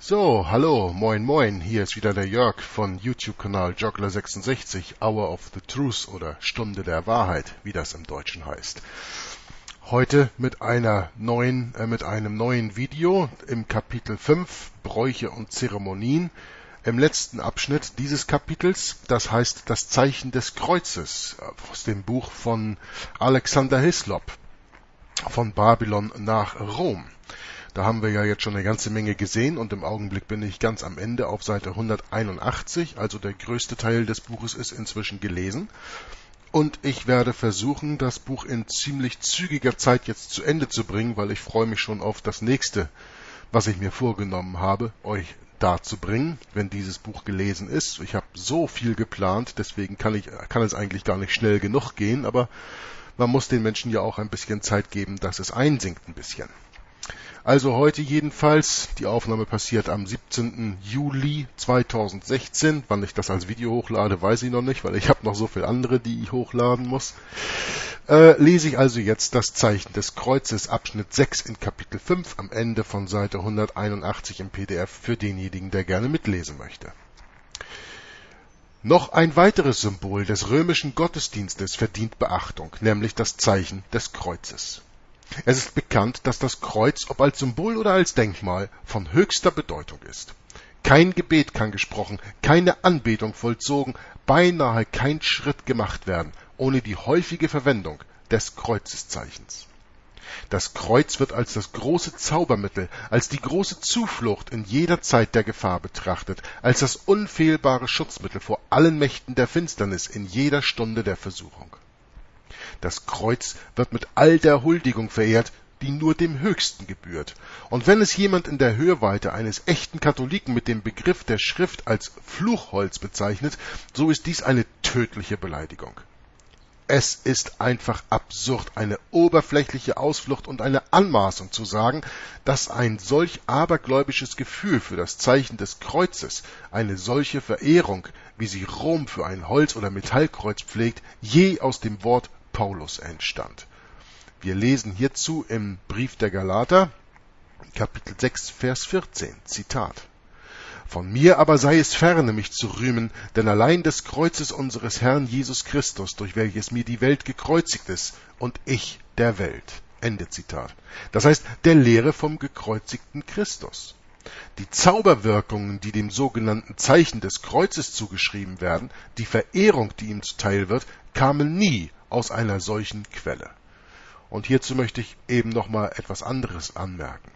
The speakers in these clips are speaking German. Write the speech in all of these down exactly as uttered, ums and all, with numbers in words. So, hallo, moin moin, hier ist wieder der Jörg von YouTube-Kanal Joggler sechsundsechzig, Hour of the Truth oder Stunde der Wahrheit, wie das im Deutschen heißt. Heute mit einer neuen, äh, mit einem neuen Video im Kapitel fünf, Bräuche und Zeremonien, im letzten Abschnitt dieses Kapitels, das heißt das Zeichen des Kreuzes, aus dem Buch von Alexander Hislop, von Babylon nach Rom. Da haben wir ja jetzt schon eine ganze Menge gesehen und im Augenblick bin ich ganz am Ende auf Seite hunderteinundachtzig, also der größte Teil des Buches ist inzwischen gelesen. Und ich werde versuchen, das Buch in ziemlich zügiger Zeit jetzt zu Ende zu bringen, weil ich freue mich schon auf das nächste, was ich mir vorgenommen habe, euch darzubringen, wenn dieses Buch gelesen ist. Ich habe so viel geplant, deswegen kann ich, kann es eigentlich gar nicht schnell genug gehen, aber man muss den Menschen ja auch ein bisschen Zeit geben, dass es einsinkt ein bisschen. Also heute jedenfalls, die Aufnahme passiert am siebzehnten Juli zweitausendsechzehn. Wann ich das als Video hochlade, weiß ich noch nicht, weil ich habe noch so viele andere, die ich hochladen muss. Äh, lese ich also jetzt das Zeichen des Kreuzes, Abschnitt sechs in Kapitel fünf, am Ende von Seite hunderteinundachtzig im P D F für denjenigen, der gerne mitlesen möchte. Noch ein weiteres Symbol des römischen Gottesdienstes verdient Beachtung, nämlich das Zeichen des Kreuzes. Es ist bekannt, dass das Kreuz, ob als Symbol oder als Denkmal, von höchster Bedeutung ist. Kein Gebet kann gesprochen, keine Anbetung vollzogen, beinahe kein Schritt gemacht werden, ohne die häufige Verwendung des Kreuzeszeichens. Das Kreuz wird als das große Zaubermittel, als die große Zuflucht in jeder Zeit der Gefahr betrachtet, als das unfehlbare Schutzmittel vor allen Mächten der Finsternis in jeder Stunde der Versuchung. Das Kreuz wird mit all der Huldigung verehrt, die nur dem Höchsten gebührt. Und wenn es jemand in der Hörweite eines echten Katholiken mit dem Begriff der Schrift als Fluchholz bezeichnet, so ist dies eine tödliche Beleidigung. Es ist einfach absurd, eine oberflächliche Ausflucht und eine Anmaßung zu sagen, dass ein solch abergläubisches Gefühl für das Zeichen des Kreuzes, eine solche Verehrung, wie sie Rom für ein Holz- oder Metallkreuz pflegt, je aus dem Wort Paulus entstand. Wir lesen hierzu im Brief der Galater, Kapitel sechs, Vers vierzehn, Zitat. Von mir aber sei es ferne, mich zu rühmen, denn allein des Kreuzes unseres Herrn Jesus Christus, durch welches mir die Welt gekreuzigt ist, und ich der Welt. Ende Zitat. Das heißt, der Lehre vom gekreuzigten Christus. Die Zauberwirkungen, die dem sogenannten Zeichen des Kreuzes zugeschrieben werden, die Verehrung, die ihm zuteil wird, kamen nie aus einer solchen Quelle. Und hierzu möchte ich eben noch mal etwas anderes anmerken.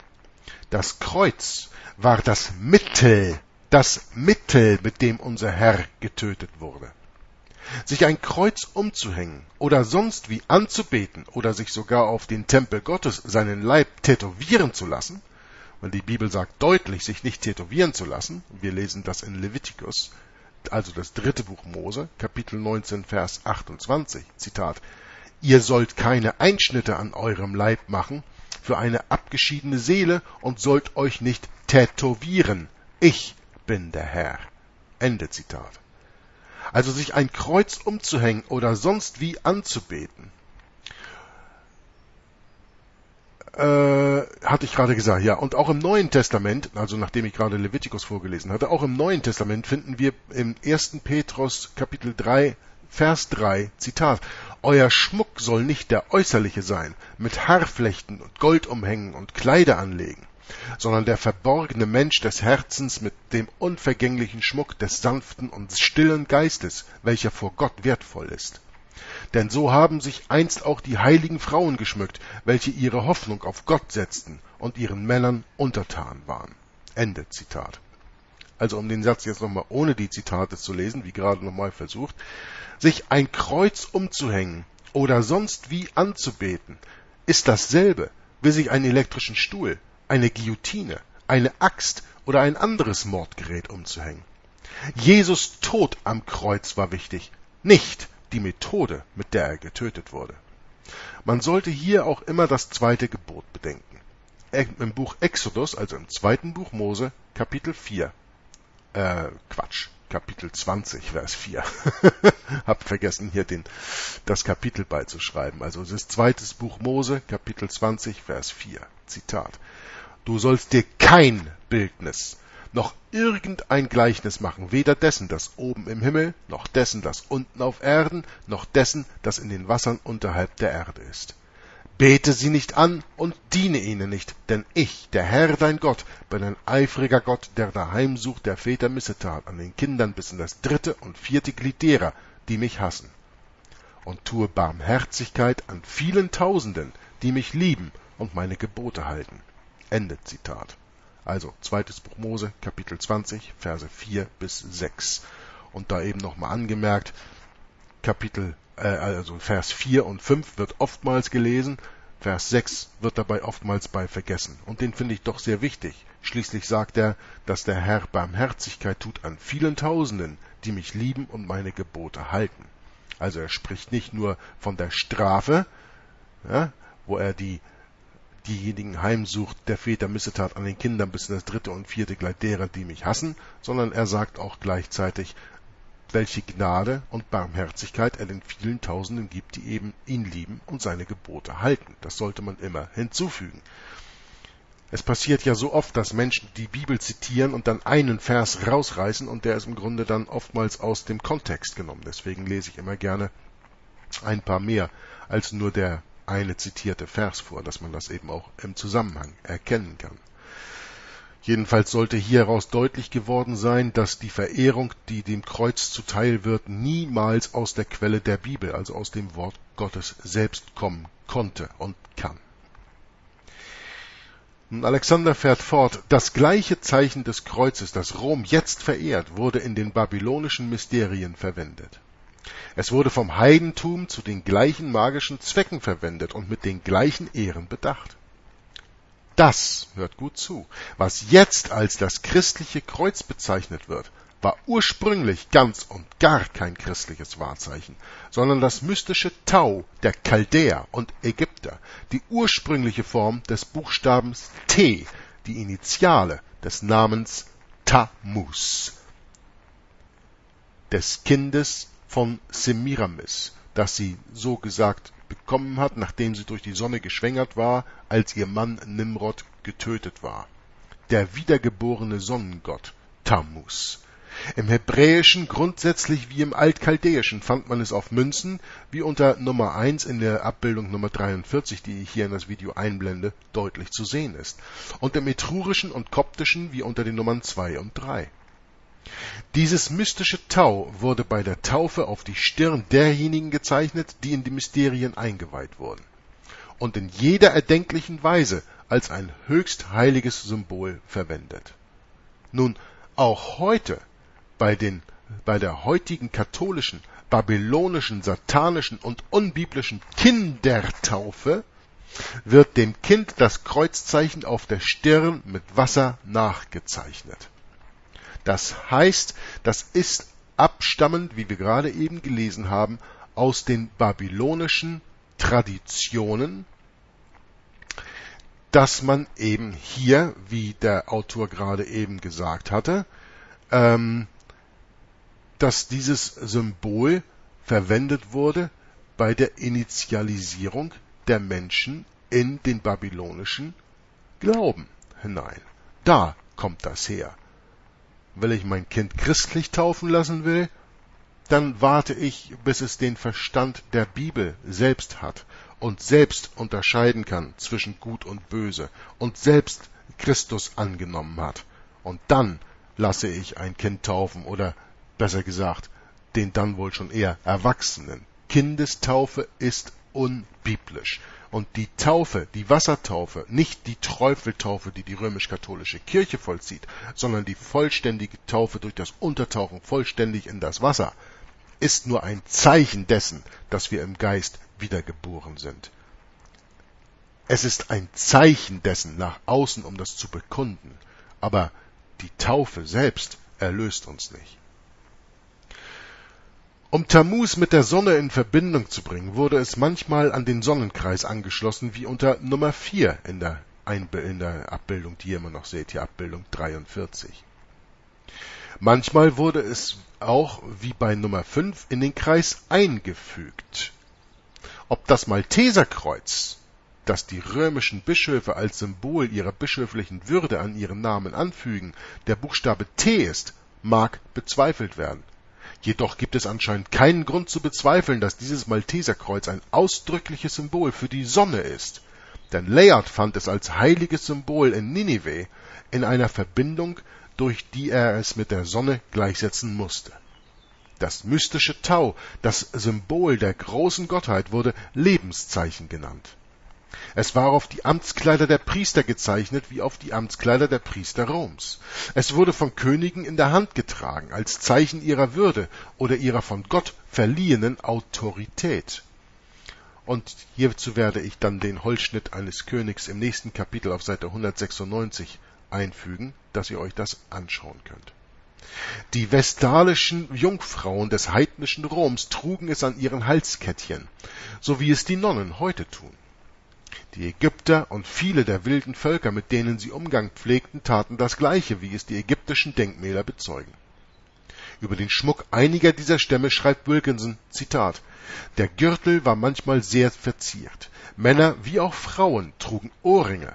Das Kreuz war das Mittel, das Mittel, mit dem unser Herr getötet wurde. Sich ein Kreuz umzuhängen oder sonst wie anzubeten oder sich sogar auf den Tempel Gottes seinen Leib tätowieren zu lassen, weil die Bibel sagt deutlich, sich nicht tätowieren zu lassen, wir lesen das in Levitikus, also das dritte Buch Mose, Kapitel neunzehn, Vers achtundzwanzig, Zitat, »Ihr sollt keine Einschnitte an eurem Leib machen für eine abgeschiedene Seele und sollt euch nicht tätowieren. Ich bin der Herr.« Ende Zitat. Also sich ein Kreuz umzuhängen oder sonst wie anzubeten. Äh, hatte ich gerade gesagt, ja. Und auch im Neuen Testament, also nachdem ich gerade Levitikus vorgelesen hatte, auch im Neuen Testament finden wir im ersten Petrus Kapitel drei, Vers drei, Zitat, euer Schmuck soll nicht der äußerliche sein, mit Haarflechten und Gold umhängen und Kleider anlegen, sondern der verborgene Mensch des Herzens mit dem unvergänglichen Schmuck des sanften und stillen Geistes, welcher vor Gott wertvoll ist. Denn so haben sich einst auch die heiligen Frauen geschmückt, welche ihre Hoffnung auf Gott setzten und ihren Männern untertan waren. Ende Zitat. Also um den Satz jetzt nochmal ohne die Zitate zu lesen, wie gerade nochmal versucht, sich ein Kreuz umzuhängen oder sonst wie anzubeten, ist dasselbe, wie sich einen elektrischen Stuhl, eine Guillotine, eine Axt oder ein anderes Mordgerät umzuhängen. Jesus' Tod am Kreuz war wichtig, nicht die Methode, mit der er getötet wurde. Man sollte hier auch immer das zweite Gebot bedenken. Im Buch Exodus, also im zweiten Buch Mose, Kapitel vier. Äh, Quatsch. Kapitel zwanzig, Vers vier. Hab vergessen, hier den, das Kapitel beizuschreiben. Also es ist zweites Buch Mose, Kapitel zwanzig, Vers vier. Zitat. Du sollst dir kein Bildnis noch irgendein Gleichnis machen, weder dessen, das oben im Himmel, noch dessen, das unten auf Erden, noch dessen, das in den Wassern unterhalb der Erde ist. Bete sie nicht an und diene ihnen nicht, denn ich, der Herr, dein Gott, bin ein eifriger Gott, der daheim sucht der Väter Missetat an den Kindern bis in das dritte und vierte Glied derer, die mich hassen. Und tue Barmherzigkeit an vielen Tausenden, die mich lieben und meine Gebote halten. Ende Zitat. Also zweites Buch Mose, Kapitel zwanzig, Verse vier bis sechs. Und da eben nochmal angemerkt, Kapitel also Vers vier und fünf wird oftmals gelesen, Vers sechs wird dabei oftmals bei vergessen. Und den finde ich doch sehr wichtig. Schließlich sagt er, dass der Herr Barmherzigkeit tut an vielen Tausenden, die mich lieben und meine Gebote halten. Also er spricht nicht nur von der Strafe, ja, wo er die, diejenigen heimsucht, der Väter Missetat an den Kindern bis in das dritte und vierte Glied derer, die mich hassen, sondern er sagt auch gleichzeitig, welche Gnade und Barmherzigkeit er den vielen Tausenden gibt, die eben ihn lieben und seine Gebote halten. Das sollte man immer hinzufügen. Es passiert ja so oft, dass Menschen die Bibel zitieren und dann einen Vers rausreißen und der ist im Grunde dann oftmals aus dem Kontext genommen. Deswegen lese ich immer gerne ein paar mehr als nur der eine zitierte Vers vor, dass man das eben auch im Zusammenhang erkennen kann. Jedenfalls sollte hieraus deutlich geworden sein, dass die Verehrung, die dem Kreuz zuteil wird, niemals aus der Quelle der Bibel, also aus dem Wort Gottes selbst kommen konnte und kann. Und Alexander fährt fort, das gleiche Zeichen des Kreuzes, das Rom jetzt verehrt, wurde in den babylonischen Mysterien verwendet. Es wurde vom Heidentum zu den gleichen magischen Zwecken verwendet und mit den gleichen Ehren bedacht. Das, hört gut zu, was jetzt als das christliche Kreuz bezeichnet wird, war ursprünglich ganz und gar kein christliches Wahrzeichen, sondern das mystische Tau der Chaldäer und Ägypter, die ursprüngliche Form des Buchstabens T, die Initiale des Namens Tammuz, des Kindes von Semiramis, das sie so gesagt bekommen hat, nachdem sie durch die Sonne geschwängert war, als ihr Mann Nimrod getötet war. Der wiedergeborene Sonnengott Tammuz. Im Hebräischen grundsätzlich wie im Altchaldäischen fand man es auf Münzen, wie unter Nummer eins in der Abbildung Nummer dreiundvierzig, die ich hier in das Video einblende, deutlich zu sehen ist, und im Etrurischen und Koptischen wie unter den Nummern zwei und drei. Dieses mystische Tau wurde bei der Taufe auf die Stirn derjenigen gezeichnet, die in die Mysterien eingeweiht wurden, und in jeder erdenklichen Weise als ein höchst heiliges Symbol verwendet. Nun, auch heute, bei, den, bei der heutigen katholischen, babylonischen, satanischen und unbiblischen Kindertaufe, wird dem Kind das Kreuzzeichen auf der Stirn mit Wasser nachgezeichnet. Das heißt, das ist abstammend, wie wir gerade eben gelesen haben, aus den babylonischen Traditionen, dass man eben hier, wie der Autor gerade eben gesagt hatte, ähm, dass dieses Symbol verwendet wurde bei der Initialisierung der Menschen in den babylonischen Glauben hinein. Da kommt das her. Wenn ich mein Kind christlich taufen lassen will, dann warte ich, bis es den Verstand der Bibel selbst hat und selbst unterscheiden kann zwischen Gut und Böse und selbst Christus angenommen hat. Und dann lasse ich ein Kind taufen oder, besser gesagt, den dann wohl schon eher Erwachsenen. Kindestaufe ist unbiblisch. Und die Taufe, die Wassertaufe, nicht die Träufeltaufe, die die römisch-katholische Kirche vollzieht, sondern die vollständige Taufe durch das Untertauchen vollständig in das Wasser, ist nur ein Zeichen dessen, dass wir im Geist wiedergeboren sind. Es ist ein Zeichen dessen nach außen, um das zu bekunden, aber die Taufe selbst erlöst uns nicht. Um Tammuz mit der Sonne in Verbindung zu bringen, wurde es manchmal an den Sonnenkreis angeschlossen, wie unter Nummer vier in der, Einb- in der Abbildung, die ihr immer noch seht, hier Abbildung dreiundvierzig. Manchmal wurde es auch, wie bei Nummer fünf, in den Kreis eingefügt. Ob das Malteserkreuz dass die römischen Bischöfe als Symbol ihrer bischöflichen Würde an ihren Namen anfügen, der Buchstabe T ist, mag bezweifelt werden. Jedoch gibt es anscheinend keinen Grund zu bezweifeln, dass dieses Malteserkreuz ein ausdrückliches Symbol für die Sonne ist, denn Layard fand es als heiliges Symbol in Ninive in einer Verbindung, durch die er es mit der Sonne gleichsetzen musste. Das mystische Tau, das Symbol der großen Gottheit, wurde Lebenszeichen genannt. Es war auf die Amtskleider der Priester gezeichnet, wie auf die Amtskleider der Priester Roms. Es wurde von Königen in der Hand getragen, als Zeichen ihrer Würde oder ihrer von Gott verliehenen Autorität. Und hierzu werde ich dann den Holzschnitt eines Königs im nächsten Kapitel auf Seite hundertsechsundneunzig einfügen, dass ihr euch das anschauen könnt. Die vestalischen Jungfrauen des heidnischen Roms trugen es an ihren Halskettchen, so wie es die Nonnen heute tun. Die Ägypter und viele der wilden Völker, mit denen sie Umgang pflegten, taten das Gleiche, wie es die ägyptischen Denkmäler bezeugen. Über den Schmuck einiger dieser Stämme schreibt Wilkinson, Zitat, der Gürtel war manchmal sehr verziert. Männer wie auch Frauen trugen Ohrringe,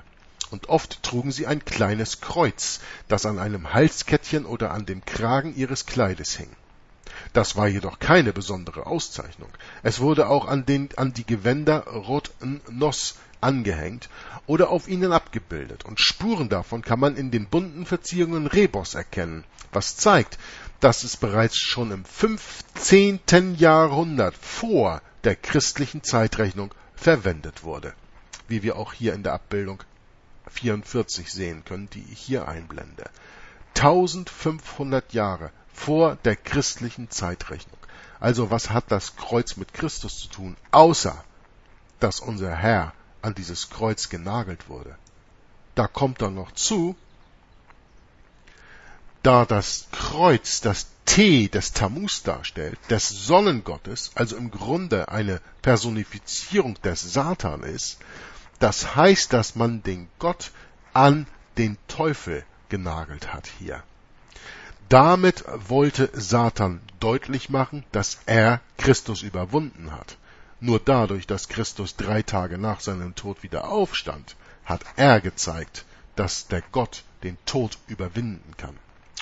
und oft trugen sie ein kleines Kreuz, das an einem Halskettchen oder an dem Kragen ihres Kleides hing. Das war jedoch keine besondere Auszeichnung. Es wurde auch an, den, an die Gewänder Rot-N-Nos angehängt oder auf ihnen abgebildet, und Spuren davon kann man in den bunten Verzierungen Rebos erkennen, was zeigt, dass es bereits schon im fünfzehnten Jahrhundert vor der christlichen Zeitrechnung verwendet wurde, wie wir auch hier in der Abbildung vierundvierzig sehen können, die ich hier einblende. eintausendfünfhundert Jahre vor der christlichen Zeitrechnung. Also was hat das Kreuz mit Christus zu tun, außer dass unser Herr an dieses Kreuz genagelt wurde? Da kommt dann noch zu, da das Kreuz das T des Tammuz darstellt, des Sonnengottes, also im Grunde eine Personifizierung des Satan ist, das heißt, dass man den Gott an den Teufel genagelt hat hier. Damit wollte Satan deutlich machen, dass er Christus überwunden hat. Nur dadurch, dass Christus drei Tage nach seinem Tod wieder aufstand, hat er gezeigt, dass der Gott den Tod überwinden kann.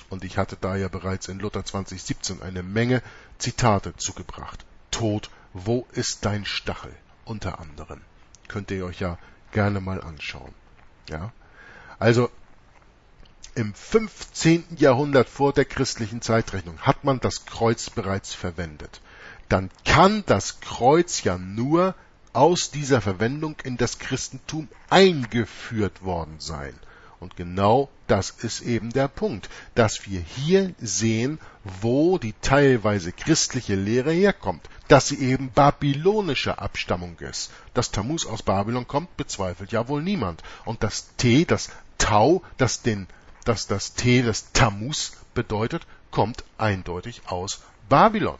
Und ich hatte da ja bereits in Luther zwanzig siebzehn eine Menge Zitate zugebracht. Tod, wo ist dein Stachel? Unter anderem. Könnt ihr euch ja gerne mal anschauen. Ja? Also im fünfzehnten Jahrhundert vor der christlichen Zeitrechnung hat man das Kreuz bereits verwendet. Dann kann das Kreuz ja nur aus dieser Verwendung in das Christentum eingeführt worden sein. Und genau das ist eben der Punkt, dass wir hier sehen, wo die teilweise christliche Lehre herkommt, dass sie eben babylonischer Abstammung ist. Dass Tammuz aus Babylon kommt, bezweifelt ja wohl niemand. Und das T, das Tau, das, den, das, das T, das Tammuz bedeutet, kommt eindeutig aus Babylon.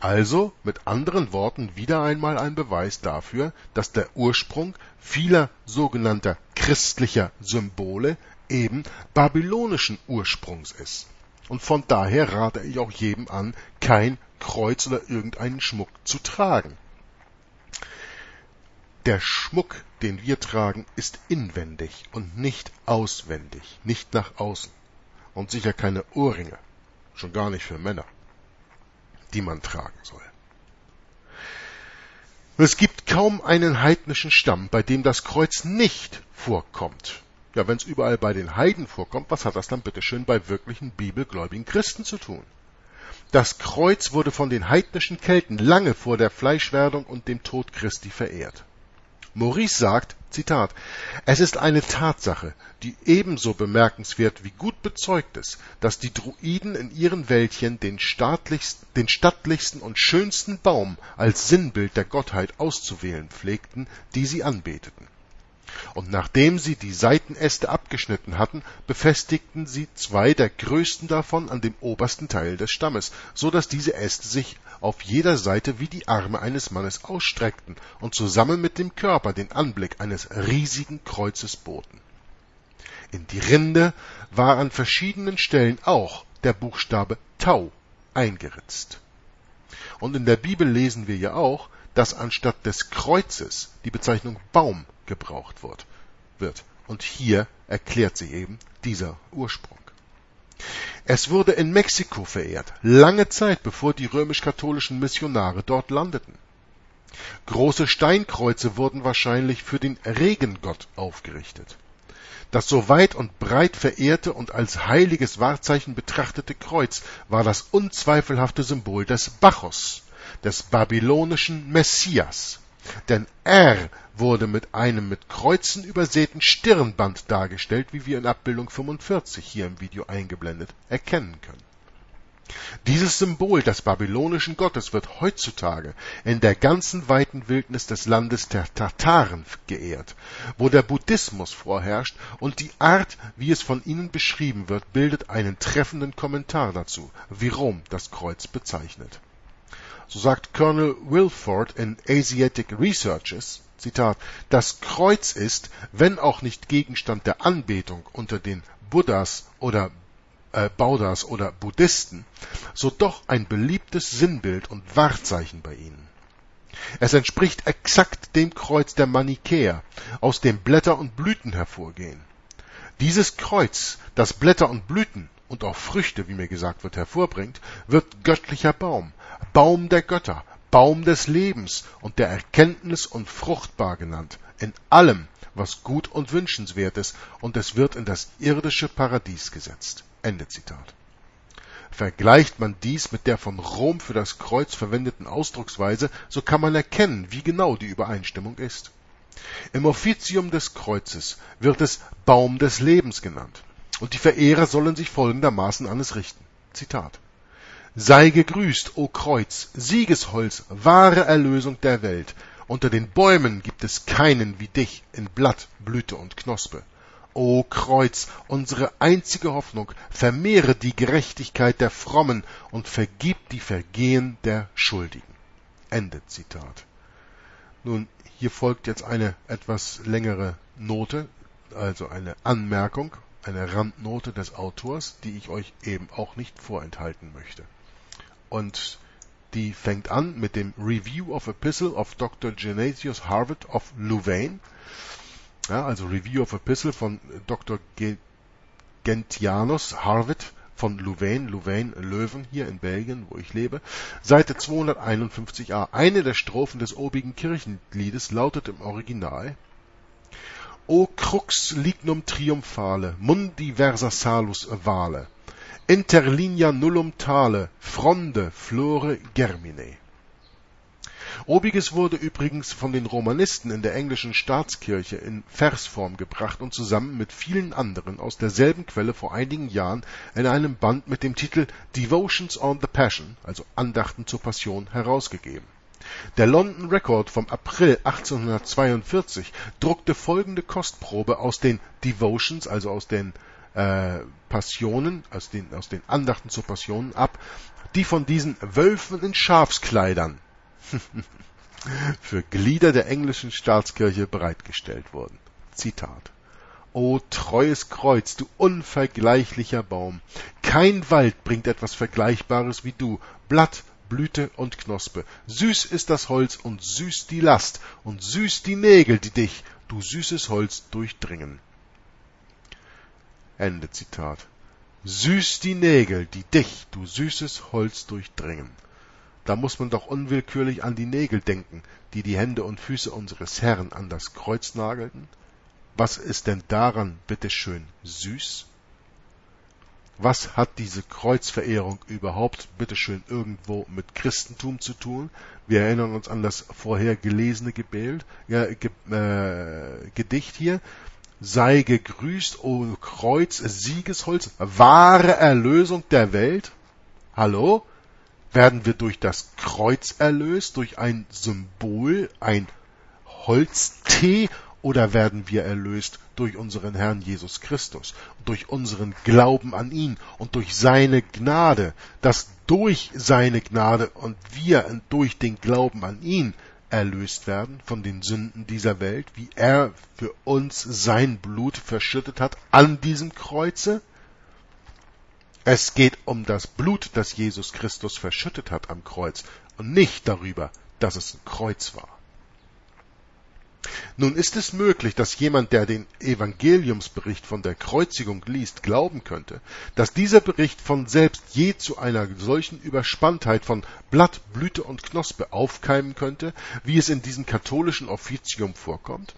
Also mit anderen Worten wieder einmal ein Beweis dafür, dass der Ursprung vieler sogenannter christlicher Symbole eben babylonischen Ursprungs ist. Und von daher rate ich auch jedem an, kein Kreuz oder irgendeinen Schmuck zu tragen. Der Schmuck, den wir tragen, ist inwendig und nicht auswendig, nicht nach außen. Und sicher keine Ohrringe, schon gar nicht für Männer, die man tragen soll. Es gibt kaum einen heidnischen Stamm, bei dem das Kreuz nicht vorkommt. Ja, wenn es überall bei den Heiden vorkommt, was hat das dann bitteschön bei wirklichen bibelgläubigen Christen zu tun? Das Kreuz wurde von den heidnischen Kelten lange vor der Fleischwerdung und dem Tod Christi verehrt. Maurice sagt, Zitat, es ist eine Tatsache, die ebenso bemerkenswert wie gut bezeugt ist, dass die Druiden in ihren Wäldchen den, den stattlichsten und schönsten Baum als Sinnbild der Gottheit auszuwählen pflegten, die sie anbeteten. Und nachdem sie die Seitenäste abgeschnitten hatten, befestigten sie zwei der größten davon an dem obersten Teil des Stammes, so dass diese Äste sich auf jeder Seite wie die Arme eines Mannes ausstreckten und zusammen mit dem Körper den Anblick eines riesigen Kreuzes boten. In die Rinde war an verschiedenen Stellen auch der Buchstabe Tau eingeritzt. Und in der Bibel lesen wir ja auch, dass anstatt des Kreuzes die Bezeichnung Baum gebraucht wird. Und hier erklärt sich eben dieser Ursprung. Es wurde in Mexiko verehrt, lange Zeit bevor die römisch-katholischen Missionare dort landeten. Große Steinkreuze wurden wahrscheinlich für den Regengott aufgerichtet. Das so weit und breit verehrte und als heiliges Wahrzeichen betrachtete Kreuz war das unzweifelhafte Symbol des Bacchus, des babylonischen Messias. Denn er wurde mit einem mit Kreuzen übersäten Stirnband dargestellt, wie wir in Abbildung fünfundvierzig hier im Video eingeblendet erkennen können. Dieses Symbol des babylonischen Gottes wird heutzutage in der ganzen weiten Wildnis des Landes der Tataren geehrt, wo der Buddhismus vorherrscht, und die Art, wie es von ihnen beschrieben wird, bildet einen treffenden Kommentar dazu, wie Rom das Kreuz bezeichnet. So sagt Colonel Wilford in Asiatic Researches, Zitat, das Kreuz ist, wenn auch nicht Gegenstand der Anbetung unter den Buddhas oder äh, Baudas oder Buddhisten, so doch ein beliebtes Sinnbild und Wahrzeichen bei ihnen. Es entspricht exakt dem Kreuz der Manichäer, aus dem Blätter und Blüten hervorgehen. Dieses Kreuz, das Blätter und Blüten und auch Früchte, wie mir gesagt wird, hervorbringt, wird göttlicher Baum, Baum der Götter, Baum des Lebens und der Erkenntnis und fruchtbar genannt, in allem, was gut und wünschenswert ist, und es wird in das irdische Paradies gesetzt. Ende Zitat. Vergleicht man dies mit der von Rom für das Kreuz verwendeten Ausdrucksweise, so kann man erkennen, wie genau die Übereinstimmung ist. Im Offizium des Kreuzes wird es Baum des Lebens genannt. Und die Verehrer sollen sich folgendermaßen an es richten. Zitat. Sei gegrüßt, o Kreuz, Siegesholz, wahre Erlösung der Welt. Unter den Bäumen gibt es keinen wie dich in Blatt, Blüte und Knospe. O Kreuz, unsere einzige Hoffnung, vermehre die Gerechtigkeit der Frommen und vergib die Vergehen der Schuldigen. Ende Zitat. Nun, hier folgt jetzt eine etwas längere Note, also eine Anmerkung, eine Randnote des Autors, die ich euch eben auch nicht vorenthalten möchte. Und die fängt an mit dem Review of Epistle of Doctor Genesius Harvard of Louvain. Ja, also Review of Epistle von Doktor Gentianus Harvard von Louvain, Louvain, Löwen, hier in Belgien, wo ich lebe. Seite zweihunderteinundfünfzig a. Eine der Strophen des obigen Kirchenliedes lautet im Original: O crux lignum triumphale, mundi versa salus vale, interlinea nullum tale, fronde flore germine. Obiges wurde übrigens von den Romanisten in der englischen Staatskirche in Versform gebracht und zusammen mit vielen anderen aus derselben Quelle vor einigen Jahren in einem Band mit dem Titel Devotions on the Passion, also Andachten zur Passion, herausgegeben. Der London Record vom April achtzehnhundertzweiundvierzig druckte folgende Kostprobe aus den Devotions, also aus den äh, Passionen, aus den, aus den Andachten zur Passionen ab, die von diesen Wölfen in Schafskleidern für Glieder der englischen Staatskirche bereitgestellt wurden. Zitat. O treues Kreuz, du unvergleichlicher Baum! Kein Wald bringt etwas Vergleichbares wie du, Blatt, Blüte und Knospe. Süß ist das Holz und süß die Last und süß die Nägel, die dich, du süßes Holz, durchdringen. Ende Zitat. Süß die Nägel, die dich, du süßes Holz, durchdringen. Da muss man doch unwillkürlich an die Nägel denken, die die Hände und Füße unseres Herrn an das Kreuz nagelten. Was ist denn daran, bitteschön, süß? Was hat diese Kreuzverehrung überhaupt, bitteschön, irgendwo mit Christentum zu tun? Wir erinnern uns an das vorher gelesene Gebet, äh, ge, äh, Gedicht hier. Sei gegrüßt, o Kreuz, Siegesholz, wahre Erlösung der Welt. Hallo? Werden wir durch das Kreuz erlöst, durch ein Symbol, ein Holztee? Oder werden wir erlöst durch unseren Herrn Jesus Christus, durch unseren Glauben an ihn und durch seine Gnade, dass durch seine Gnade und wir durch den Glauben an ihn erlöst werden von den Sünden dieser Welt, wie er für uns sein Blut verschüttet hat an diesem Kreuze? Es geht um das Blut, das Jesus Christus verschüttet hat am Kreuz, und nicht darüber, dass es ein Kreuz war. Nun ist es möglich, dass jemand, der den Evangeliumsbericht von der Kreuzigung liest, glauben könnte, dass dieser Bericht von selbst je zu einer solchen Überspanntheit von Blatt, Blüte und Knospe aufkeimen könnte, wie es in diesem katholischen Offizium vorkommt.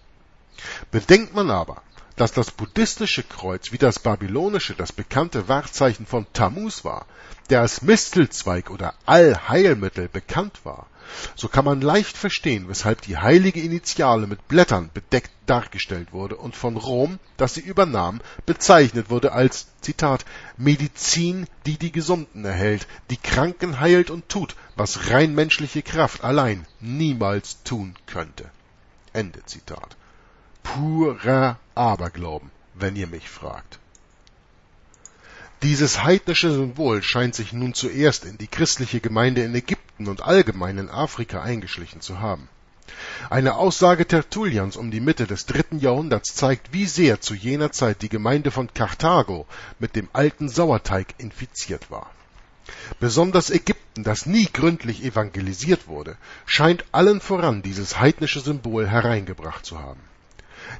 Bedenkt man aber, dass das buddhistische Kreuz wie das babylonische das bekannte Wahrzeichen von Tammuz war, der als Mistelzweig oder Allheilmittel bekannt war, so kann man leicht verstehen, weshalb die heilige Initiale mit Blättern bedeckt dargestellt wurde und von Rom, das sie übernahm, bezeichnet wurde als, Zitat, Medizin, die die Gesunden erhält, die Kranken heilt und tut, was rein menschliche Kraft allein niemals tun könnte. Ende Zitat. Purer Aberglauben, wenn ihr mich fragt. Dieses heidnische Symbol scheint sich nun zuerst in die christliche Gemeinde in Ägypten und allgemein in Afrika eingeschlichen zu haben. Eine Aussage Tertullians um die Mitte des dritten Jahrhunderts zeigt, wie sehr zu jener Zeit die Gemeinde von Karthago mit dem alten Sauerteig infiziert war. Besonders Ägypten, das nie gründlich evangelisiert wurde, scheint allen voran dieses heidnische Symbol hereingebracht zu haben.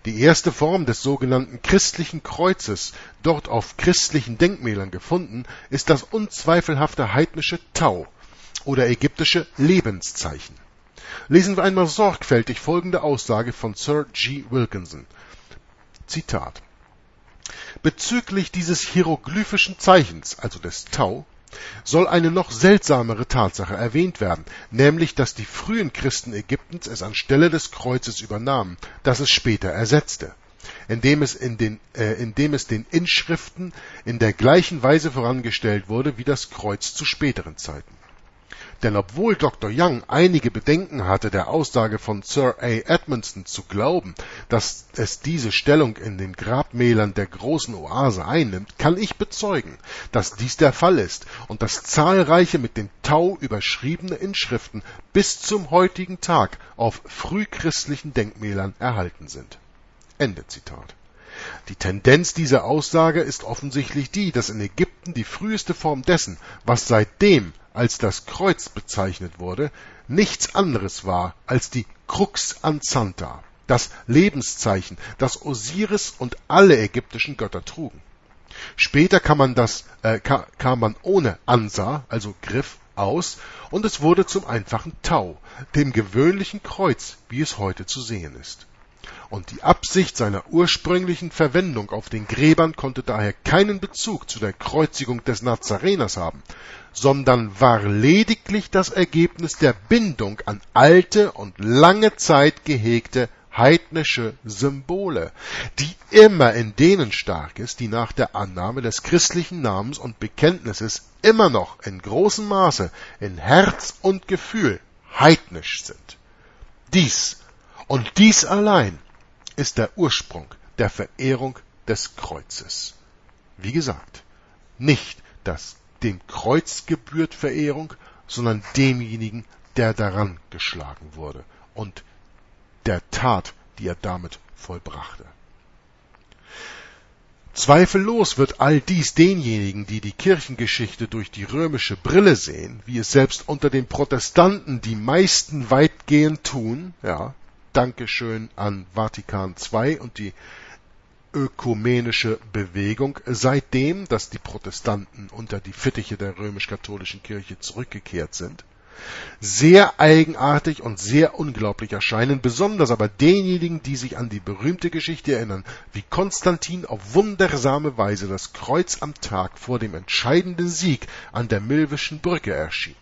Die erste Form des sogenannten christlichen Kreuzes, dort auf christlichen Denkmälern gefunden, ist das unzweifelhafte heidnische Tau oder ägyptische Lebenszeichen. Lesen wir einmal sorgfältig folgende Aussage von Sir G. Wilkinson. Zitat: Bezüglich dieses hieroglyphischen Zeichens, also des Tau, soll eine noch seltsamere Tatsache erwähnt werden, nämlich, dass die frühen Christen Ägyptens es anstelle des Kreuzes übernahmen, das es später ersetzte, indem es, in den, äh, indem es den Inschriften in der gleichen Weise vorangestellt wurde wie das Kreuz zu späteren Zeiten. Denn obwohl Doktor Young einige Bedenken hatte, der Aussage von Sir A. Edmondson zu glauben, dass es diese Stellung in den Grabmälern der großen Oase einnimmt, kann ich bezeugen, dass dies der Fall ist und dass zahlreiche mit dem Tau überschriebene Inschriften bis zum heutigen Tag auf frühchristlichen Denkmälern erhalten sind. Ende Zitat. Die Tendenz dieser Aussage ist offensichtlich die, dass in Ägypten die früheste Form dessen, was seitdem als das Kreuz bezeichnet wurde, nichts anderes war als die Crux Ansata, das Lebenszeichen, das Osiris und alle ägyptischen Götter trugen. Später kam man, das, äh, kam man ohne Ansa, also Griff, aus und es wurde zum einfachen Tau, dem gewöhnlichen Kreuz, wie es heute zu sehen ist. Und die Absicht seiner ursprünglichen Verwendung auf den Gräbern konnte daher keinen Bezug zu der Kreuzigung des Nazareners haben, sondern war lediglich das Ergebnis der Bindung an alte und lange Zeit gehegte heidnische Symbole, die immer in denen stark ist, die nach der Annahme des christlichen Namens und Bekenntnisses immer noch in großem Maße in Herz und Gefühl heidnisch sind. Dies Und dies allein ist der Ursprung der Verehrung des Kreuzes. Wie gesagt, nicht das dem Kreuz gebührt Verehrung, sondern demjenigen, der daran geschlagen wurde und der Tat, die er damit vollbrachte. Zweifellos wird all dies denjenigen, die die Kirchengeschichte durch die römische Brille sehen, wie es selbst unter den Protestanten die meisten weitgehend tun, ja, Dankeschön an Vatikan zwei und die ökumenische Bewegung, seitdem, dass die Protestanten unter die Fittiche der römisch-katholischen Kirche zurückgekehrt sind, sehr eigenartig und sehr unglaublich erscheinen, besonders aber denjenigen, die sich an die berühmte Geschichte erinnern, wie Konstantin auf wundersame Weise das Kreuz am Tag vor dem entscheidenden Sieg an der Milvischen Brücke erschien,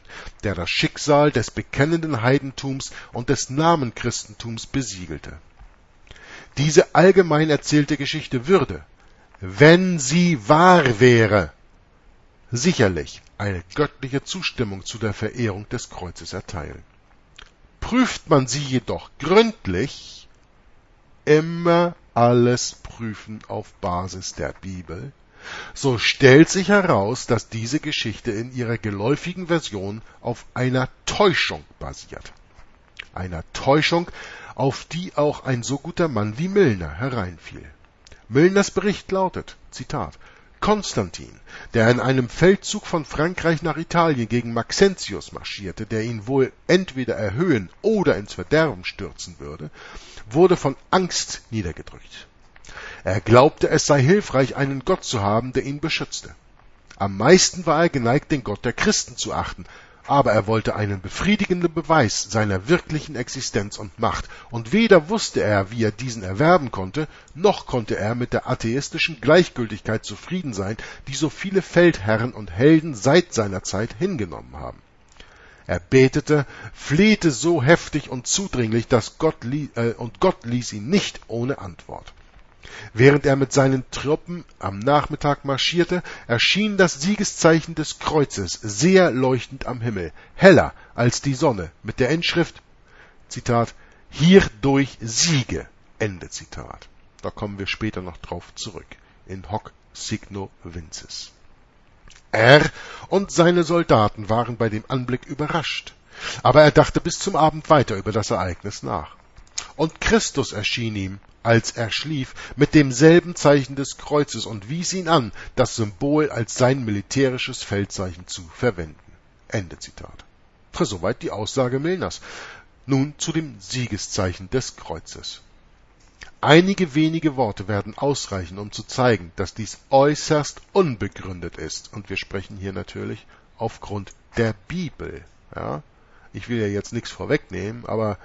der das Schicksal des bekennenden Heidentums und des Namenchristentums besiegelte. Diese allgemein erzählte Geschichte würde, wenn sie wahr wäre, sicherlich eine göttliche Zustimmung zu der Verehrung des Kreuzes erteilen. Prüft man sie jedoch gründlich, immer alles prüfen auf Basis der Bibel, so stellt sich heraus, dass diese Geschichte in ihrer geläufigen Version auf einer Täuschung basiert. Einer Täuschung, auf die auch ein so guter Mann wie Milner hereinfiel. Milners Bericht lautet, Zitat, Konstantin, der in einem Feldzug von Frankreich nach Italien gegen Maxentius marschierte, der ihn wohl entweder erhöhen oder ins Verderben stürzen würde, wurde von Angst niedergedrückt. Er glaubte, es sei hilfreich, einen Gott zu haben, der ihn beschützte. Am meisten war er geneigt, den Gott der Christen zu achten, aber er wollte einen befriedigenden Beweis seiner wirklichen Existenz und Macht, und weder wusste er, wie er diesen erwerben konnte, noch konnte er mit der atheistischen Gleichgültigkeit zufrieden sein, die so viele Feldherren und Helden seit seiner Zeit hingenommen haben. Er betete, flehte so heftig und zudringlich, dass Gott lie- äh, und Gott ließ ihn nicht ohne Antwort. Während er mit seinen Truppen am Nachmittag marschierte, erschien das Siegeszeichen des Kreuzes sehr leuchtend am Himmel, heller als die Sonne, mit der Inschrift, Zitat, hierdurch Siege, Ende Zitat. Da kommen wir später noch drauf zurück, in Hoc Signo Vinces. Er und seine Soldaten waren bei dem Anblick überrascht, aber er dachte bis zum Abend weiter über das Ereignis nach. Und Christus erschien ihm, als er schlief, mit demselben Zeichen des Kreuzes und wies ihn an, das Symbol als sein militärisches Feldzeichen zu verwenden. Ende Zitat. Soweit die Aussage Milners. Nun zu dem Siegeszeichen des Kreuzes. Einige wenige Worte werden ausreichen, um zu zeigen, dass dies äußerst unbegründet ist. Und wir sprechen hier natürlich aufgrund der Bibel. Ja? Ich will ja jetzt nichts vorwegnehmen, aber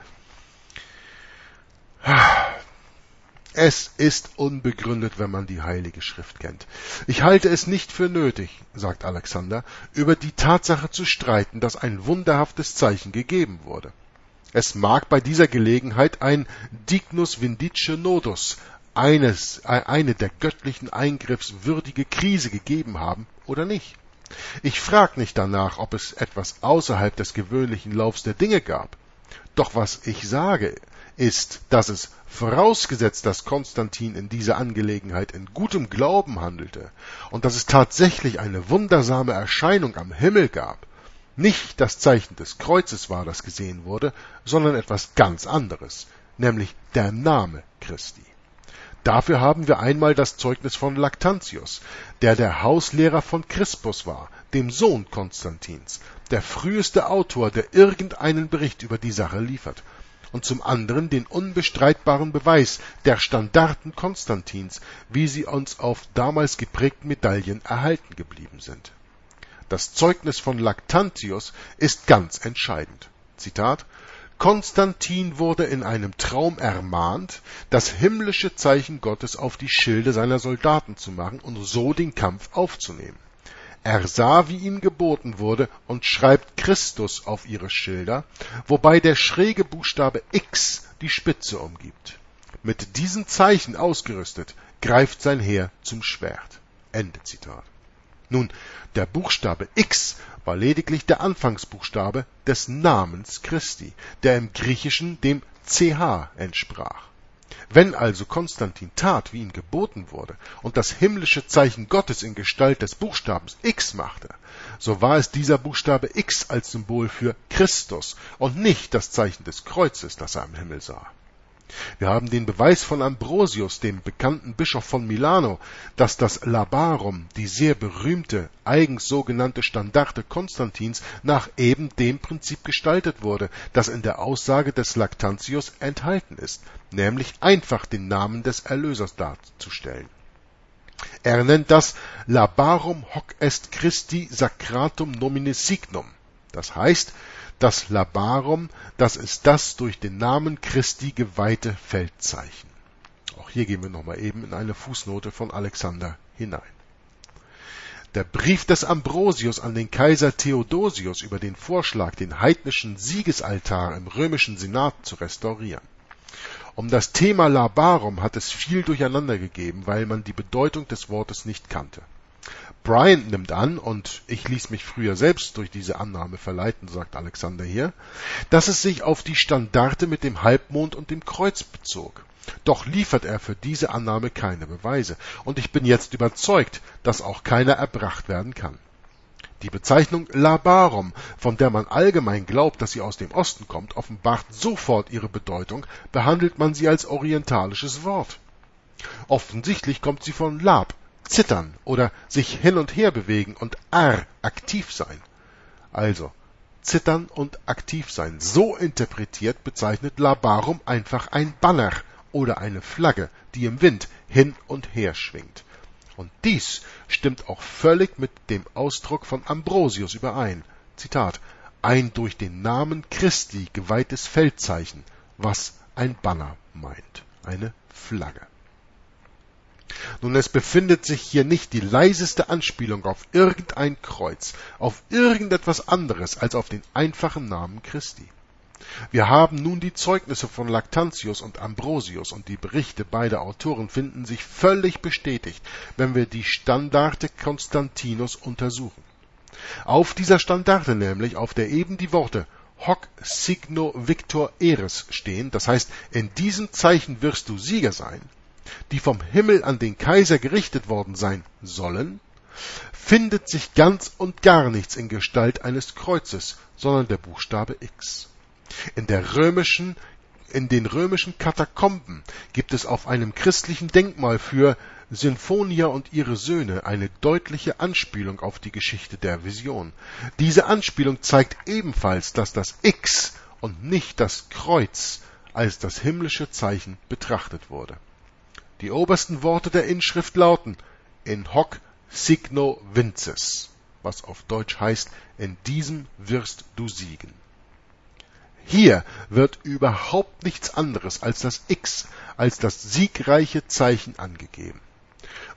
es ist unbegründet, wenn man die Heilige Schrift kennt. Ich halte es nicht für nötig, sagt Alexander, über die Tatsache zu streiten, dass ein wunderhaftes Zeichen gegeben wurde. Es mag bei dieser Gelegenheit ein Dignus Vindice Nodus, eines, äh, eine der göttlichen eingriffswürdige Krise gegeben haben oder nicht. Ich frage nicht danach, ob es etwas außerhalb des gewöhnlichen Laufs der Dinge gab. Doch was ich sage, ist, dass es, vorausgesetzt, dass Konstantin in dieser Angelegenheit in gutem Glauben handelte und dass es tatsächlich eine wundersame Erscheinung am Himmel gab, nicht das Zeichen des Kreuzes war, das gesehen wurde, sondern etwas ganz anderes, nämlich der Name Christi. Dafür haben wir einmal das Zeugnis von Lactantius, der der Hauslehrer von Crispus war, dem Sohn Konstantins, der früheste Autor, der irgendeinen Bericht über die Sache liefert, und zum anderen den unbestreitbaren Beweis der Standarten Konstantins, wie sie uns auf damals geprägten Medaillen erhalten geblieben sind. Das Zeugnis von Lactantius ist ganz entscheidend. Zitat: Konstantin wurde in einem Traum ermahnt, das himmlische Zeichen Gottes auf die Schilde seiner Soldaten zu machen und so den Kampf aufzunehmen. Er sah, wie ihm geboten wurde, und schreibt Christus auf ihre Schilder, wobei der schräge Buchstabe X die Spitze umgibt. Mit diesem Zeichen ausgerüstet, greift sein Heer zum Schwert. Ende Zitat. Nun, der Buchstabe X war lediglich der Anfangsbuchstabe des Namens Christi, der im Griechischen dem C H entsprach. Wenn also Konstantin tat, wie ihm geboten wurde, und das himmlische Zeichen Gottes in Gestalt des Buchstabens X machte, so war es dieser Buchstabe X als Symbol für Christus und nicht das Zeichen des Kreuzes, das er am Himmel sah. Wir haben den Beweis von Ambrosius, dem bekannten Bischof von Milano, dass das Labarum, die sehr berühmte, eigens sogenannte Standarte Konstantins, nach eben dem Prinzip gestaltet wurde, das in der Aussage des Lactantius enthalten ist, nämlich einfach den Namen des Erlösers darzustellen. Er nennt das Labarum hoc est Christi sacratum nomine signum, das heißt, das Labarum, das ist das durch den Namen Christi geweihte Feldzeichen. Auch hier gehen wir nochmal eben in eine Fußnote von Alexander hinein. Der Brief des Ambrosius an den Kaiser Theodosius über den Vorschlag, den heidnischen Siegesaltar im römischen Senat zu restaurieren. Um das Thema Labarum hat es viel Durcheinander gegeben, weil man die Bedeutung des Wortes nicht kannte. Bryant nimmt an, und ich ließ mich früher selbst durch diese Annahme verleiten, sagt Alexander hier, dass es sich auf die Standarte mit dem Halbmond und dem Kreuz bezog. Doch liefert er für diese Annahme keine Beweise, und ich bin jetzt überzeugt, dass auch keiner erbracht werden kann. Die Bezeichnung Labarum, von der man allgemein glaubt, dass sie aus dem Osten kommt, offenbart sofort ihre Bedeutung, behandelt man sie als orientalisches Wort. Offensichtlich kommt sie von Lab, zittern oder sich hin und her bewegen und ar, aktiv sein. Also, zittern und aktiv sein. So interpretiert bezeichnet Labarum einfach ein Banner oder eine Flagge, die im Wind hin und her schwingt. Und dies stimmt auch völlig mit dem Ausdruck von Ambrosius überein. Zitat, ein durch den Namen Christi geweihtes Feldzeichen, was ein Banner meint, eine Flagge. Nun, es befindet sich hier nicht die leiseste Anspielung auf irgendein Kreuz, auf irgendetwas anderes als auf den einfachen Namen Christi. Wir haben nun die Zeugnisse von Lactantius und Ambrosius und die Berichte beider Autoren finden sich völlig bestätigt, wenn wir die Standarte Konstantinus untersuchen. Auf dieser Standarte nämlich, auf der eben die Worte Hoc signo victor eris stehen, das heißt, in diesem Zeichen wirst du Sieger sein, die vom Himmel an den Kaiser gerichtet worden sein sollen, findet sich ganz und gar nichts in Gestalt eines Kreuzes, sondern der Buchstabe X. In der römischen, in den römischen Katakomben gibt es auf einem christlichen Denkmal für Sinfonia und ihre Söhne eine deutliche Anspielung auf die Geschichte der Vision. Diese Anspielung zeigt ebenfalls, dass das X und nicht das Kreuz als das himmlische Zeichen betrachtet wurde. Die obersten Worte der Inschrift lauten in hoc signo vinces, was auf Deutsch heißt, in diesem wirst du siegen. Hier wird überhaupt nichts anderes als das X, als das siegreiche Zeichen angegeben.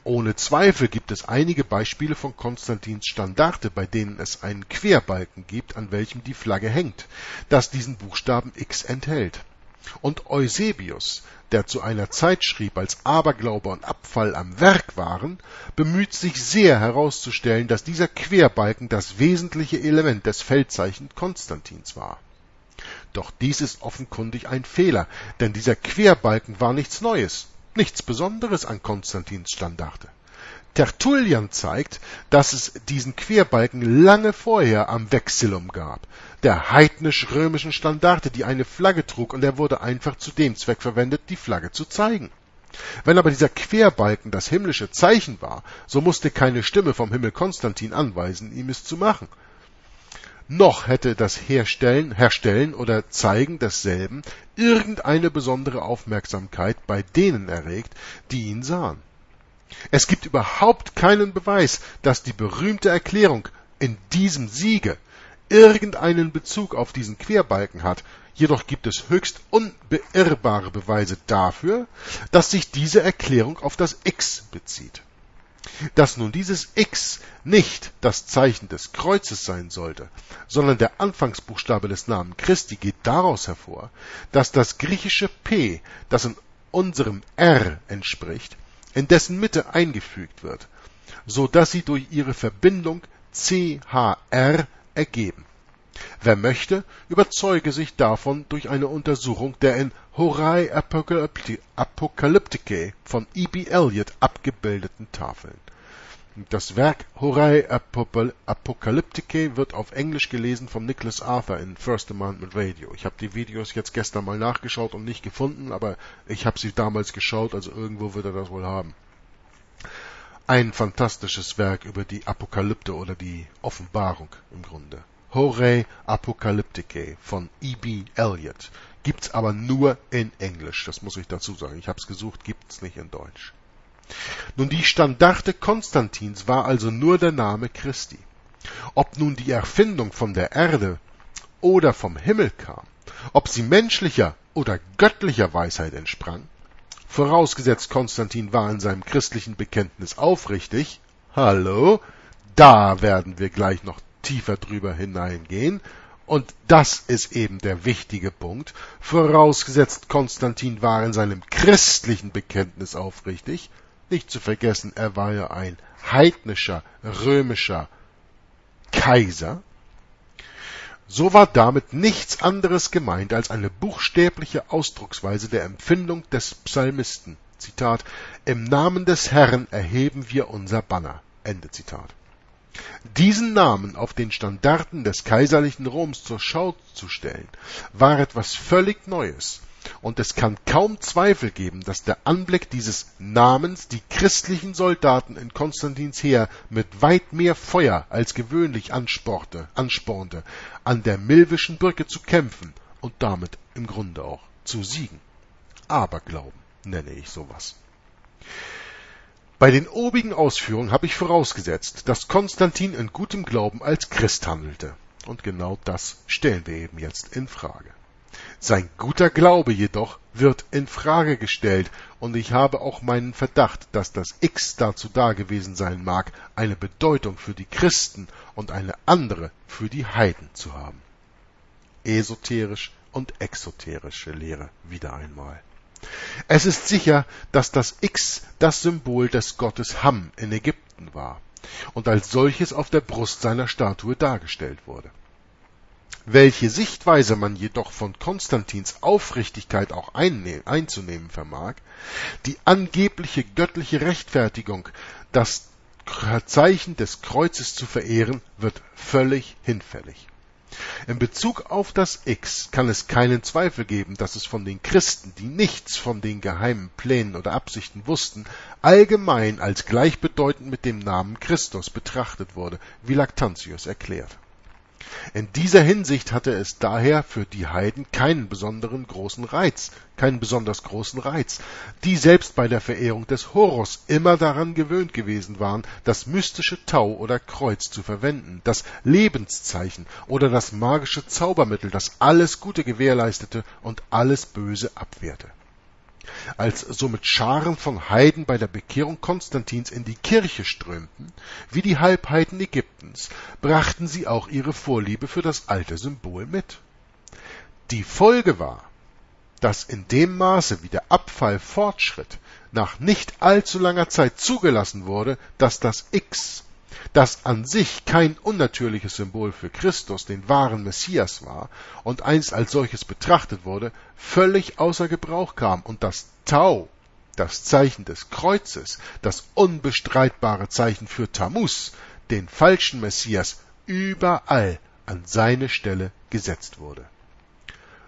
Ohne Zweifel gibt es einige Beispiele von Konstantins Standarte, bei denen es einen Querbalken gibt, an welchem die Flagge hängt, das diesen Buchstaben X enthält. Und Eusebius, der zu einer Zeit schrieb, als Aberglaube und Abfall am Werk waren, bemüht sich sehr herauszustellen, dass dieser Querbalken das wesentliche Element des Feldzeichen Konstantins war. Doch dies ist offenkundig ein Fehler, denn dieser Querbalken war nichts Neues, nichts Besonderes an Konstantins Standarte. Tertullian zeigt, dass es diesen Querbalken lange vorher am Vexillum gab, der heidnisch-römischen Standarte, die eine Flagge trug, und er wurde einfach zu dem Zweck verwendet, die Flagge zu zeigen. Wenn aber dieser Querbalken das himmlische Zeichen war, so musste keine Stimme vom Himmel Konstantin anweisen, ihm es zu machen. Noch hätte das Herstellen, Herstellen oder Zeigen desselben irgendeine besondere Aufmerksamkeit bei denen erregt, die ihn sahen. Es gibt überhaupt keinen Beweis, dass die berühmte Erklärung in diesem Siege irgendeinen Bezug auf diesen Querbalken hat, jedoch gibt es höchst unbeirrbare Beweise dafür, dass sich diese Erklärung auf das X bezieht. Dass nun dieses X nicht das Zeichen des Kreuzes sein sollte, sondern der Anfangsbuchstabe des Namens Christi, geht daraus hervor, dass das griechische P, das in unserem R entspricht, in dessen Mitte eingefügt wird, so dass sie durch ihre Verbindung C H R ergeben. Wer möchte, überzeuge sich davon durch eine Untersuchung der in Horae Apocalypticae von E B Eliot abgebildeten Tafeln. Das Werk Horae Apocalypticae wird auf Englisch gelesen von Nicholas Arthur in First Amendment Radio. Ich habe die Videos jetzt gestern mal nachgeschaut und nicht gefunden, aber ich habe sie damals geschaut, also irgendwo wird er das wohl haben. Ein fantastisches Werk über die Apokalypte oder die Offenbarung im Grunde. Horae Apocalypticae von E B Eliot. Gibt's aber nur in Englisch, das muss ich dazu sagen. Ich habe es gesucht, gibt's nicht in Deutsch. Nun, die Standarte Konstantins war also nur der Name Christi. Ob nun die Erfindung von der Erde oder vom Himmel kam, ob sie menschlicher oder göttlicher Weisheit entsprang, vorausgesetzt Konstantin war in seinem christlichen Bekenntnis aufrichtig, hallo, da werden wir gleich noch tiefer drüber hineingehen, und das ist eben der wichtige Punkt, vorausgesetzt Konstantin war in seinem christlichen Bekenntnis aufrichtig, nicht zu vergessen, er war ja ein heidnischer, römischer Kaiser, so war damit nichts anderes gemeint als eine buchstäbliche Ausdrucksweise der Empfindung des Psalmisten, Zitat, im Namen des Herrn erheben wir unser Banner, Ende Zitat. Diesen Namen auf den Standarten des kaiserlichen Roms zur Schau zu stellen, war etwas völlig Neues, Und es kann kaum Zweifel geben, dass der Anblick dieses Namens die christlichen Soldaten in Konstantins Heer mit weit mehr Feuer als gewöhnlich anspornte, anspornte, an der Milvischen Brücke zu kämpfen und damit im Grunde auch zu siegen. Aberglauben nenne ich sowas. Bei den obigen Ausführungen habe ich vorausgesetzt, dass Konstantin in gutem Glauben als Christ handelte. Und genau das stellen wir eben jetzt in Frage. Sein guter Glaube jedoch wird in Frage gestellt, und ich habe auch meinen Verdacht, dass das X dazu da gewesen sein mag, eine Bedeutung für die Christen und eine andere für die Heiden zu haben. Esoterisch und exoterische Lehre wieder einmal. Es ist sicher, dass das X das Symbol des Gottes Ham in Ägypten war und als solches auf der Brust seiner Statue dargestellt wurde. Welche Sichtweise man jedoch von Konstantins Aufrichtigkeit auch einzunehmen vermag, die angebliche göttliche Rechtfertigung, das Zeichen des Kreuzes zu verehren, wird völlig hinfällig. In Bezug auf das X kann es keinen Zweifel geben, dass es von den Christen, die nichts von den geheimen Plänen oder Absichten wussten, allgemein als gleichbedeutend mit dem Namen Christus betrachtet wurde, wie Lactantius erklärt. In dieser Hinsicht hatte es daher für die Heiden keinen besonderen großen Reiz, keinen besonders großen Reiz, die selbst bei der Verehrung des Horus immer daran gewöhnt gewesen waren, das mystische Tau oder Kreuz zu verwenden, das Lebenszeichen oder das magische Zaubermittel, das alles Gute gewährleistete und alles Böse abwehrte. Als somit Scharen von Heiden bei der Bekehrung Konstantins in die Kirche strömten, wie die Halbheiden Ägyptens, brachten sie auch ihre Vorliebe für das alte Symbol mit. Die Folge war, dass in dem Maße, wie der Abfall fortschritt, nach nicht allzu langer Zeit zugelassen wurde, dass das X, das an sich kein unnatürliches Symbol für Christus, den wahren Messias war und einst als solches betrachtet wurde, völlig außer Gebrauch kam und das Tau, das Zeichen des Kreuzes, das unbestreitbare Zeichen für Tammuz, den falschen Messias, überall an seine Stelle gesetzt wurde.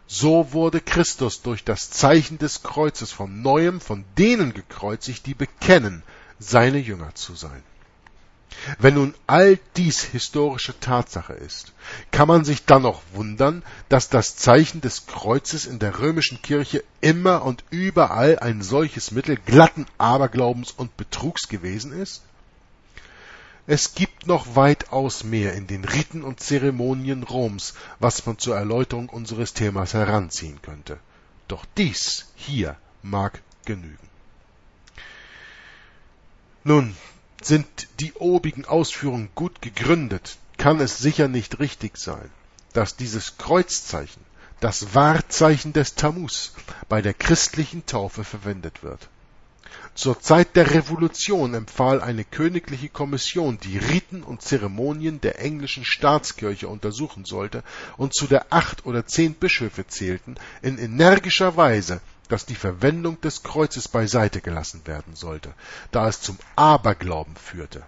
So wurde Christus durch das Zeichen des Kreuzes von Neuem von denen gekreuzigt, die bekennen, seine Jünger zu sein. Wenn nun all dies historische Tatsache ist, kann man sich dann noch wundern, dass das Zeichen des Kreuzes in der römischen Kirche immer und überall ein solches Mittel glatten Aberglaubens und Betrugs gewesen ist? Es gibt noch weitaus mehr in den Riten und Zeremonien Roms, was man zur Erläuterung unseres Themas heranziehen könnte. Doch dies hier mag genügen. Nun, sind die obigen Ausführungen gut gegründet, kann es sicher nicht richtig sein, dass dieses Kreuzzeichen, das Wahrzeichen des Tammuz, bei der christlichen Taufe verwendet wird. Zur Zeit der Revolution empfahl eine königliche Kommission, die Riten und Zeremonien der englischen Staatskirche untersuchen sollte und zu der acht oder zehn Bischöfe zählten, in energischer Weise, dass die Verwendung des Kreuzes beiseite gelassen werden sollte, da es zum Aberglauben führte.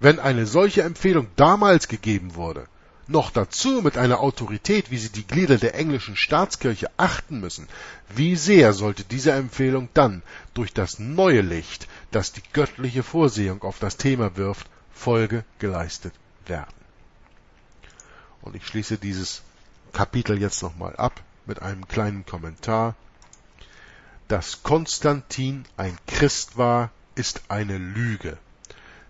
Wenn eine solche Empfehlung damals gegeben wurde, noch dazu mit einer Autorität, wie sie die Glieder der englischen Staatskirche achten müssen, wie sehr sollte diese Empfehlung dann durch das neue Licht, das die göttliche Vorsehung auf das Thema wirft, Folge geleistet werden? Und ich schließe dieses Kapitel jetzt nochmal ab mit einem kleinen Kommentar. Dass Konstantin ein Christ war, ist eine Lüge.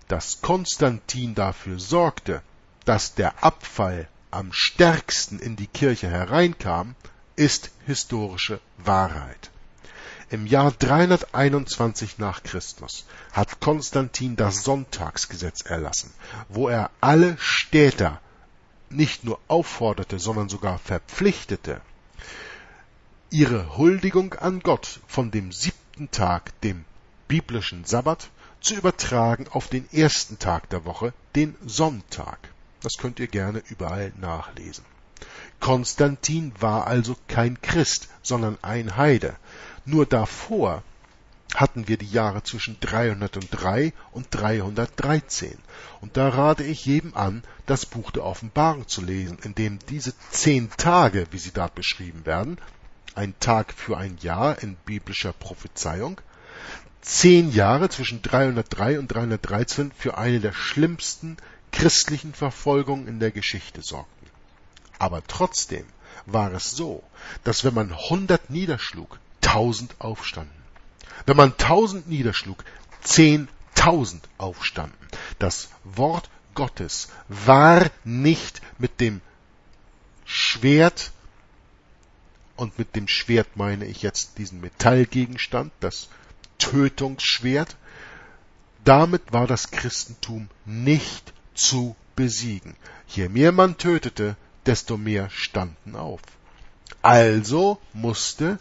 Dass Konstantin dafür sorgte, dass der Abfall am stärksten in die Kirche hereinkam, ist historische Wahrheit. Im Jahr dreihunderteinundzwanzig nach Christus hat Konstantin das Sonntagsgesetz erlassen, wo er alle Städter nicht nur aufforderte, sondern sogar verpflichtete, ihre Huldigung an Gott von dem siebten Tag, dem biblischen Sabbat, zu übertragen auf den ersten Tag der Woche, den Sonntag. Das könnt ihr gerne überall nachlesen. Konstantin war also kein Christ, sondern ein Heide. Nur davor hatten wir die Jahre zwischen dreihundertdrei und dreihundertdreizehn. Und da rate ich jedem an, das Buch der Offenbarung zu lesen, in dem diese zehn Tage, wie sie dort beschrieben werden, ein Tag für ein Jahr in biblischer Prophezeiung, zehn Jahre zwischen dreihundertdrei und dreihundertdreizehn für eine der schlimmsten christlichen Verfolgungen in der Geschichte sorgten. Aber trotzdem war es so, dass wenn man hundert niederschlug, tausend aufstanden. Wenn man tausend niederschlug, zehntausend aufstanden. Das Wort Gottes war nicht mit dem Schwert, und mit dem Schwert meine ich jetzt diesen Metallgegenstand, das Tötungsschwert, damit war das Christentum nicht zu besiegen. Je mehr man tötete, desto mehr standen auf. Also musste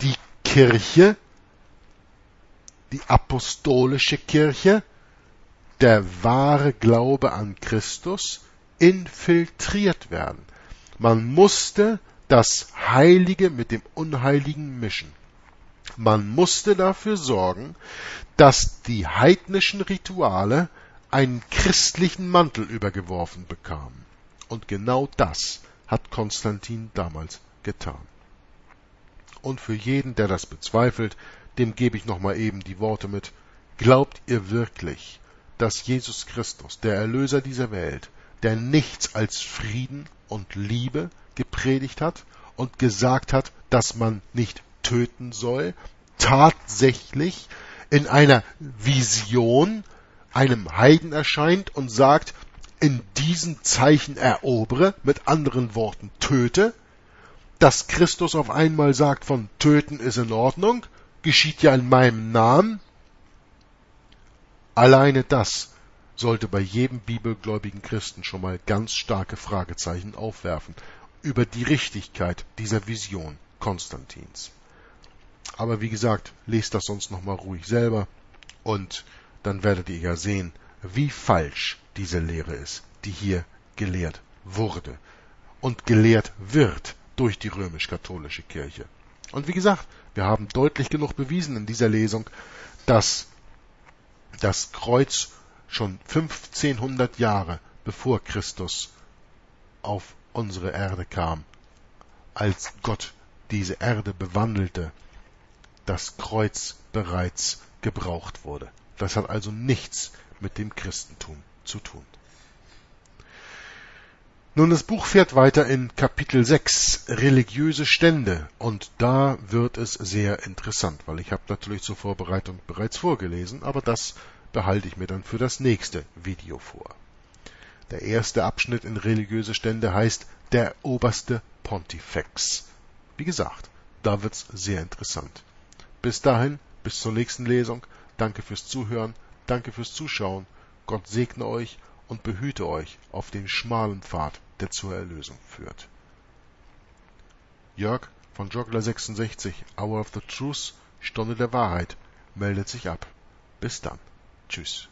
die Kirche, die apostolische Kirche, der wahre Glaube an Christus infiltriert werden. Man musste das Heilige mit dem Unheiligen mischen. Man musste dafür sorgen, dass die heidnischen Rituale einen christlichen Mantel übergeworfen bekamen. Und genau das hat Konstantin damals getan. Und für jeden, der das bezweifelt, dem gebe ich nochmal eben die Worte mit. Glaubt ihr wirklich, dass Jesus Christus, der Erlöser dieser Welt, der nichts als Frieden und Liebe gepredigt hat und gesagt hat, dass man nicht töten soll, tatsächlich in einer Vision einem Heiden erscheint und sagt, in diesen Zeichen erobere, mit anderen Worten töte, dass Christus auf einmal sagt, von töten ist in Ordnung, geschieht ja in meinem Namen. Alleine das sollte bei jedem bibelgläubigen Christen schon mal ganz starke Fragezeichen aufwerfen über die Richtigkeit dieser Vision Konstantins. Aber wie gesagt, lest das sonst nochmal ruhig selber und dann werdet ihr ja sehen, wie falsch diese Lehre ist, die hier gelehrt wurde und gelehrt wird durch die römisch-katholische Kirche. Und wie gesagt, wir haben deutlich genug bewiesen in dieser Lesung, dass das Kreuz schon fünfzehnhundert Jahre bevor Christus auf unsere Erde kam, als Gott diese Erde bewandelte, das Kreuz bereits gebraucht wurde. Das hat also nichts mit dem Christentum zu tun. Nun, das Buch fährt weiter in Kapitel sechs, religiöse Stände. Und da wird es sehr interessant, weil ich habe natürlich zur Vorbereitung bereits vorgelesen, aber das behalte ich mir dann für das nächste Video vor. Der erste Abschnitt in religiöse Stände heißt der oberste Pontifex. Wie gesagt, da wird's sehr interessant. Bis dahin, bis zur nächsten Lesung. Danke fürs Zuhören, danke fürs Zuschauen. Gott segne euch und behüte euch auf dem schmalen Pfad, der zur Erlösung führt. Jörg von Joggler sechsundsechzig, Hour of the Truth, Stunde der Wahrheit, meldet sich ab. Bis dann. Tschüss.